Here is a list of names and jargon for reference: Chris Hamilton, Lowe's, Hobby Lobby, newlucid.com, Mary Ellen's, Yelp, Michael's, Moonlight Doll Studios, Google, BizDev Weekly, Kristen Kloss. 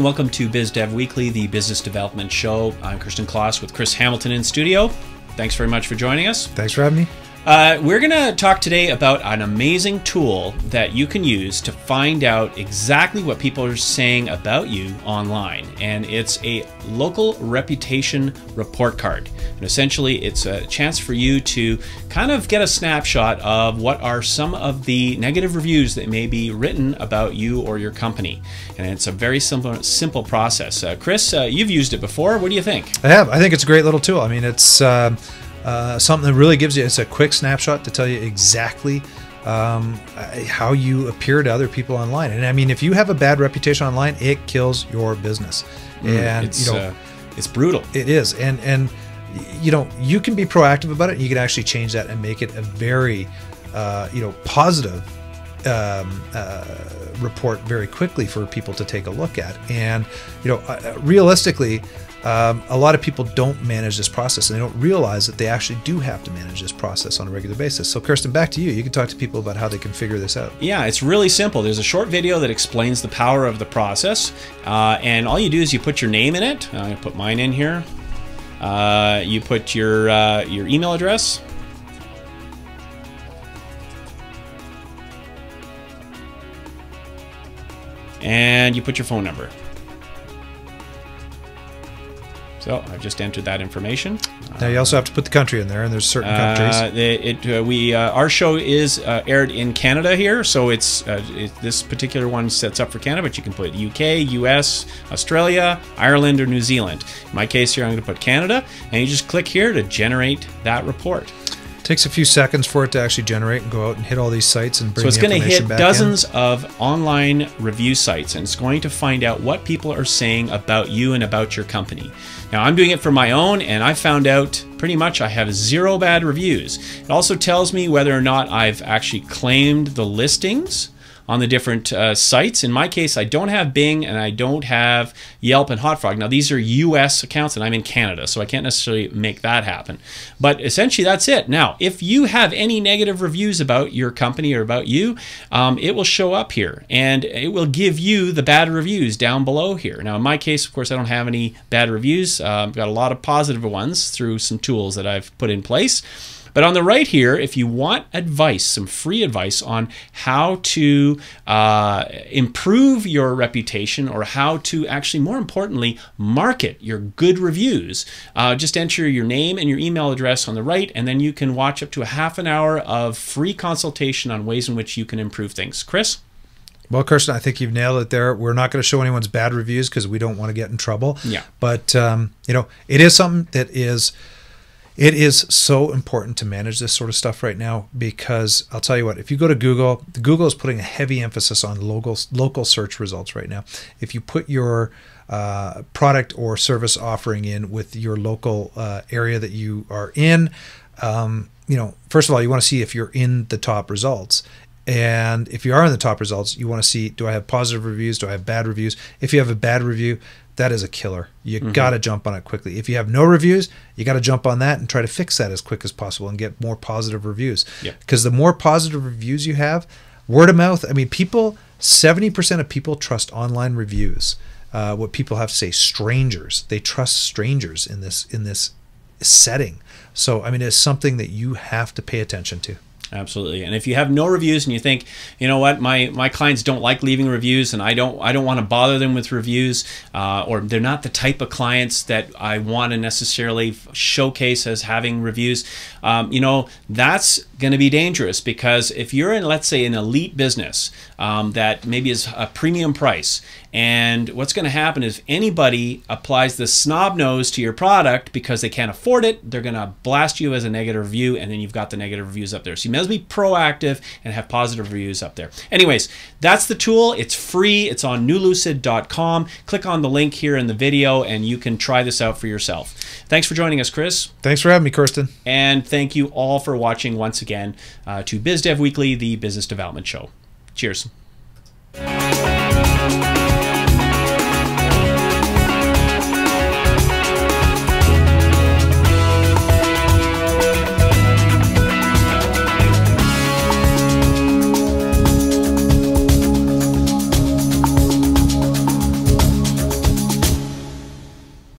and welcome to BizDev Weekly, the business development show. I'm Kristen Kloss with Chris Hamilton in studio. Thanks very much for joining us. Thanks for having me. We're going to talk today about an amazing tool that you can use to find out exactly what people are saying about you online. And it's a local reputation report card. And essentially, it's a chance for you to kind of get a snapshot of what are some of the negative reviews that may be written about you or your company. And it's a very simple process. Chris, you've used it before. What do you think? I have. I think it's a great little tool. I mean, it's something that really gives you, it's a quick snapshot to tell you exactly how you appear to other people online. And I mean, if you have a bad reputation online, it kills your business. And it's, you know, it's brutal. It is. And you know, you can be proactive about it. You can actually change that and make it a very, you know, positive report very quickly for people to take a look at. And, you know, realistically, a lot of people don't manage this process, and they don't realize that they actually do have to manage this process on a regular basis. So Kirsten, back to you. You can talk to people about how they can figure this out. Yeah, it's really simple. There's a short video that explains the power of the process, and all you do is you put your name in it. I'm going to put mine in here. You put your email address. And you put your phone number. So I've just entered that information. Now you also have to put the country in there, and there's certain countries. Our show is aired in Canada here, so it's this particular one sets up for Canada, but you can put UK, US, Australia, Ireland, or New Zealand. In my case here, I'm going to put Canada, and you just click here to generate that report. Takes a few seconds for it to actually generate and go out and hit all these sites and bring the information back in. So it's going to hit dozens of online review sites, and it's going to find out what people are saying about you and about your company. Now, I'm doing it for my own, and I found out pretty much I have zero bad reviews. It also tells me whether or not I've actually claimed the listings on the different sites. In my case, I don't have Bing and I don't have Yelp and Hot Frog. Now, these are US accounts and I'm in Canada, so I can't necessarily make that happen. But essentially, that's it. Now, if you have any negative reviews about your company or about you, it will show up here and it will give you the bad reviews down below here. Now, in my case, of course, I don't have any bad reviews. I've got a lot of positive ones through some tools that I've put in place. But on the right here, if you want advice, some free advice on how to improve your reputation or how to actually, more importantly, market your good reviews, just enter your name and your email address on the right, and then you can watch up to a half an hour of free consultation on ways in which you can improve things. Chris? Well, Kirsten, I think you've nailed it there. We're not going to show anyone's bad reviews because we don't want to get in trouble. Yeah. But, you know, it is something that is... It is so important to manage this sort of stuff right now, because I'll tell you what, if you go to Google, Google is putting a heavy emphasis on local search results right now. If you put your product or service offering in with your local area that you are in, you know, first of all, you want to see if you're in the top results. And if you are in the top results, you want to see, do I have positive reviews? Do I have bad reviews? If you have a bad review, that is a killer. You got to jump on it quickly. If you have no reviews, you got to jump on that and try to fix that as quick as possible and get more positive reviews. Because the more positive reviews you have, word of mouth, I mean, people, 70% of people trust online reviews. What people have to say, strangers. They trust strangers in this setting. So, I mean, it's something that you have to pay attention to. Absolutely. And if you have no reviews and you think, you know what, my clients don't like leaving reviews and I don't want to bother them with reviews, or they're not the type of clients that I want to necessarily showcase as having reviews, you know, that's going to be dangerous, because if you're in, let's say, an elite business that maybe is a premium price, and what's going to happen is anybody applies the snob nose to your product because they can't afford it, they're going to blast you as a negative review, and then you've got the negative reviews up there. So you must be proactive and have positive reviews up there. Anyways, that's the tool. It's free. It's on newlucid.com. Click on the link here in the video and you can try this out for yourself. Thanks for joining us, Chris. Thanks for having me, Kirsten. And thank you all for watching once again to BizDev Weekly, the business development show. Cheers.